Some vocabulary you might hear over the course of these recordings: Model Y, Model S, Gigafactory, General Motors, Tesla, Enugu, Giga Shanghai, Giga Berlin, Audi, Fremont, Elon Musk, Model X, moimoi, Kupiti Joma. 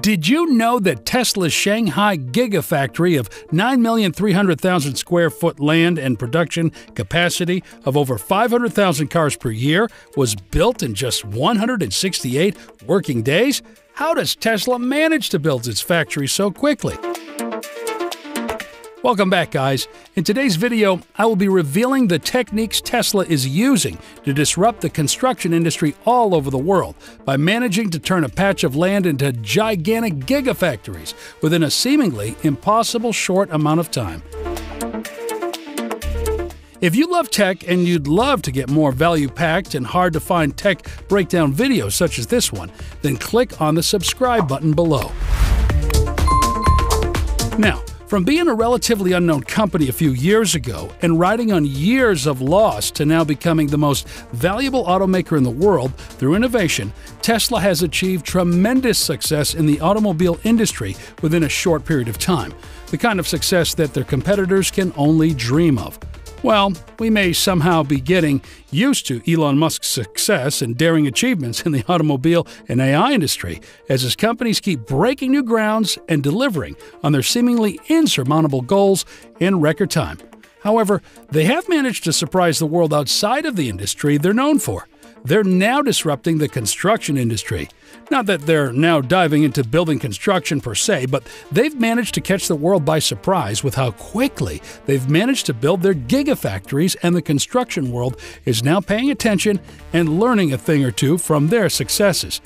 Did you know that Tesla's Shanghai Gigafactory of 9,300,000 square foot land and production capacity of over 500,000 cars per year was built in just 168 working days? How does Tesla manage to build its factory so quickly? Welcome back, guys. In today's video, I will be revealing the techniques Tesla is using to disrupt the construction industry all over the world by managing to turn a patch of land into gigantic gigafactories within a seemingly impossible short amount of time. If you love tech and you'd love to get more value-packed and hard-to-find tech breakdown videos such as this one, then click on the subscribe button below. Now, from being a relatively unknown company a few years ago and riding on years of loss to now becoming the most valuable automaker in the world through innovation, Tesla has achieved tremendous success in the automobile industry within a short period of time, the kind of success that their competitors can only dream of. Well, we may somehow be getting used to Elon Musk's success and daring achievements in the automobile and AI industry as his companies keep breaking new grounds and delivering on their seemingly insurmountable goals in record time. However, they have managed to surprise the world outside of the industry they're known for. They're now disrupting the construction industry. Not that they're now diving into building construction per se, but they've managed to catch the world by surprise with how quickly they've managed to build their gigafactories, and the construction world is now paying attention and learning a thing or two from their successes.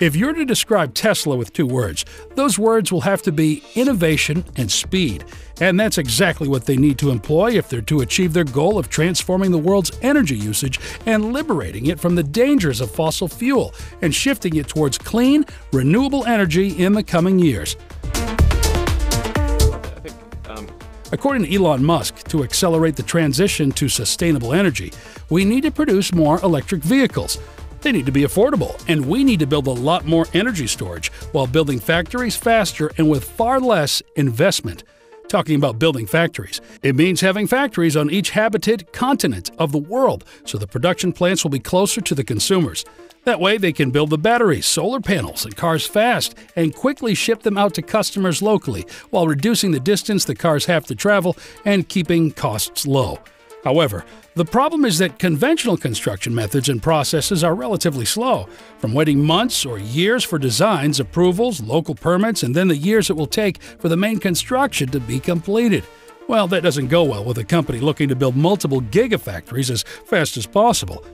If you're to describe Tesla with two words, those words will have to be innovation and speed. And that's exactly what they need to employ if they're to achieve their goal of transforming the world's energy usage and liberating it from the dangers of fossil fuel and shifting it towards clean, renewable energy in the coming years. According to Elon Musk, to accelerate the transition to sustainable energy, we need to produce more electric vehicles. They need to be affordable, and we need to build a lot more energy storage while building factories faster and with far less investment. Talking about building factories, it means having factories on each habited continent of the world, so the production plants will be closer to the consumers. That way they can build the batteries, solar panels, and cars fast and quickly ship them out to customers locally while reducing the distance the cars have to travel and keeping costs low. However, the problem is that conventional construction methods and processes are relatively slow, from waiting months or years for designs, approvals, local permits, and then the years it will take for the main construction to be completed. Well, that doesn't go well with a company looking to build multiple gigafactories as fast as possible.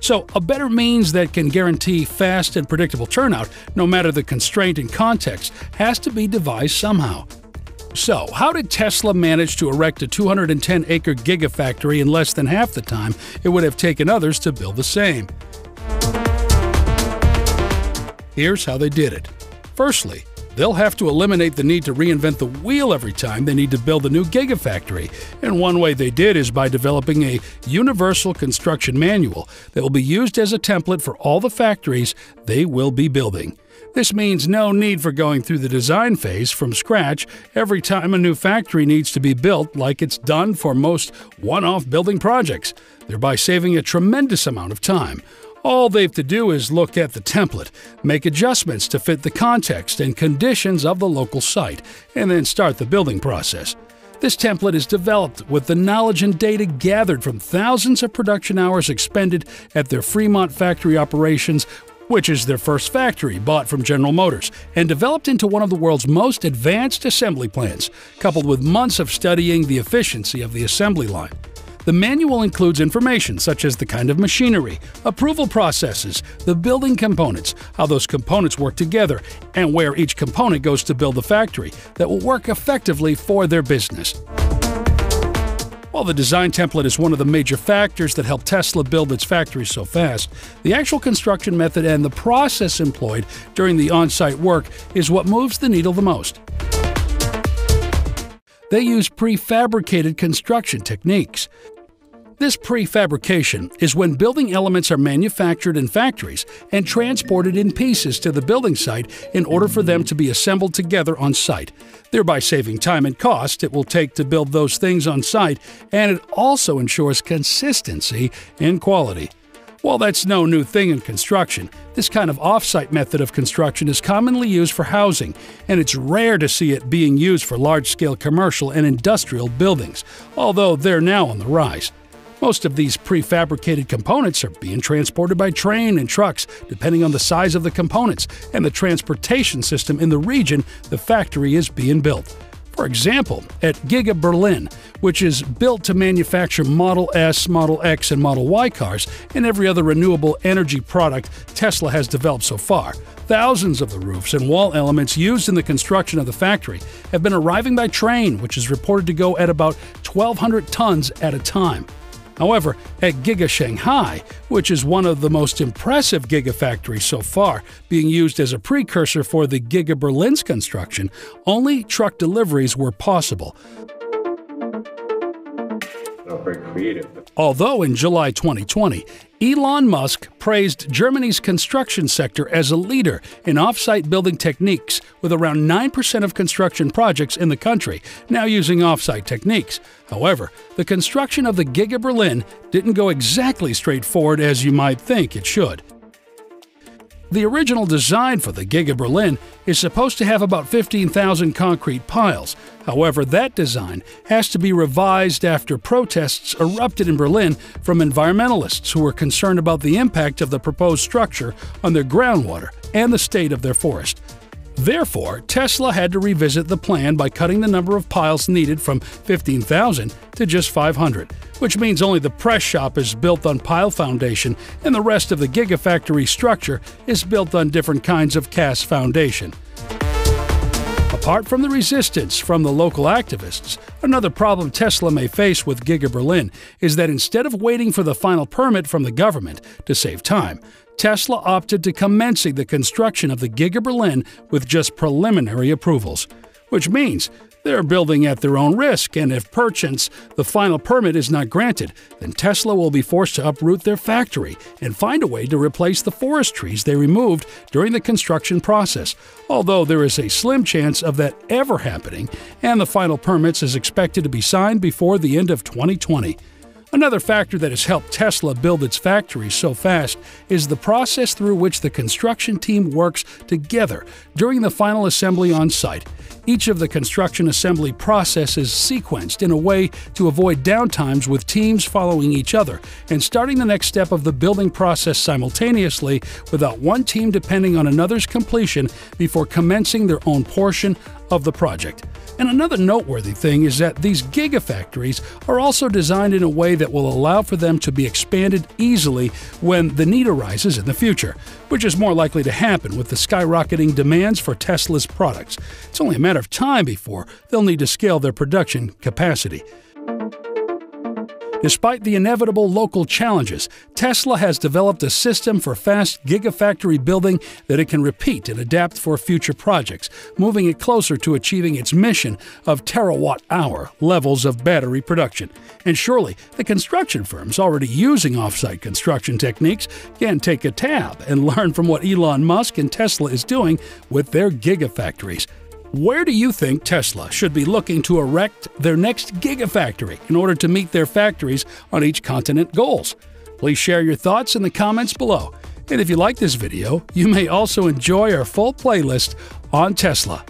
So, a better means that can guarantee fast and predictable turnout, no matter the constraint and context, has to be devised somehow. So, how did Tesla manage to erect a 210-acre gigafactory in less than half the time it would have taken others to build the same? Here's how they did it. Firstly, they'll have to eliminate the need to reinvent the wheel every time they need to build a new gigafactory, and one way they did is by developing a universal construction manual that will be used as a template for all the factories they will be building. This means no need for going through the design phase from scratch every time a new factory needs to be built, like it's done for most one-off building projects, thereby saving a tremendous amount of time. All they have to do is look at the template, make adjustments to fit the context and conditions of the local site, and then start the building process. This template is developed with the knowledge and data gathered from thousands of production hours expended at their Fremont factory operations, which is their first factory, bought from General Motors, and developed into one of the world's most advanced assembly plants, coupled with months of studying the efficiency of the assembly line. The manual includes information such as the kind of machinery, approval processes, the building components, how those components work together, and where each component goes to build the factory that will work effectively for their business. While the design template is one of the major factors that helped Tesla build its factories so fast, the actual construction method and the process employed during the on-site work is what moves the needle the most. They use prefabricated construction techniques. This prefabrication is when building elements are manufactured in factories and transported in pieces to the building site in order for them to be assembled together on site, thereby saving time and cost it will take to build those things on site, and it also ensures consistency and quality. While that's no new thing in construction, this kind of off-site method of construction is commonly used for housing, and it's rare to see it being used for large-scale commercial and industrial buildings, although they're now on the rise. Most of these prefabricated components are being transported by train and trucks, depending on the size of the components and the transportation system in the region the factory is being built. For example, at Giga Berlin, which is built to manufacture Model S, Model X, and Model Y cars and every other renewable energy product Tesla has developed so far, thousands of the roofs and wall elements used in the construction of the factory have been arriving by train, which is reported to go at about 1,200 tons at a time. However, at Giga Shanghai, which is one of the most impressive gigafactories so far, being used as a precursor for the Giga Berlin's construction, only truck deliveries were possible. Not very creative. Although in July 2020, Elon Musk praised Germany's construction sector as a leader in off-site building techniques, with around 9% of construction projects in the country now using off-site techniques. However, the construction of the Giga Berlin didn't go exactly straightforward as you might think it should. The original design for the Giga Berlin is supposed to have about 15,000 concrete piles. However, that design has to be revised after protests erupted in Berlin from environmentalists who were concerned about the impact of the proposed structure on their groundwater and the state of their forest. Therefore, Tesla had to revisit the plan by cutting the number of piles needed from 15,000 to just 500, which means only the press shop is built on pile foundation and the rest of the Gigafactory structure is built on different kinds of cast foundation. Apart from the resistance from the local activists, another problem Tesla may face with Giga Berlin is that instead of waiting for the final permit from the government to save time, Tesla opted to commencing the construction of the Giga Berlin with just preliminary approvals, which means they're building at their own risk, and if perchance the final permit is not granted, then Tesla will be forced to uproot their factory and find a way to replace the forest trees they removed during the construction process, although there is a slim chance of that ever happening, and the final permits is expected to be signed before the end of 2020. Another factor that has helped Tesla build its factory so fast is the process through which the construction team works together during the final assembly on site. Each of the construction assembly processes is sequenced in a way to avoid downtimes with teams following each other and starting the next step of the building process simultaneously without one team depending on another's completion before commencing their own portion of the project. And another noteworthy thing is that these gigafactories are also designed in a way that will allow for them to be expanded easily when the need arises in the future, which is more likely to happen with the skyrocketing demands for Tesla's products. It's only a matter of time before they'll need to scale their production capacity. Despite the inevitable local challenges, Tesla has developed a system for fast gigafactory building that it can repeat and adapt for future projects, moving it closer to achieving its mission of terawatt-hour levels of battery production. And surely, the construction firms already using off-site construction techniques can take a tab and learn from what Elon Musk and Tesla is doing with their gigafactories. Where do you think Tesla should be looking to erect their next gigafactory in order to meet their factories on each continent goals? Please share your thoughts in the comments below. And if you like this video, you may also enjoy our full playlist on Tesla.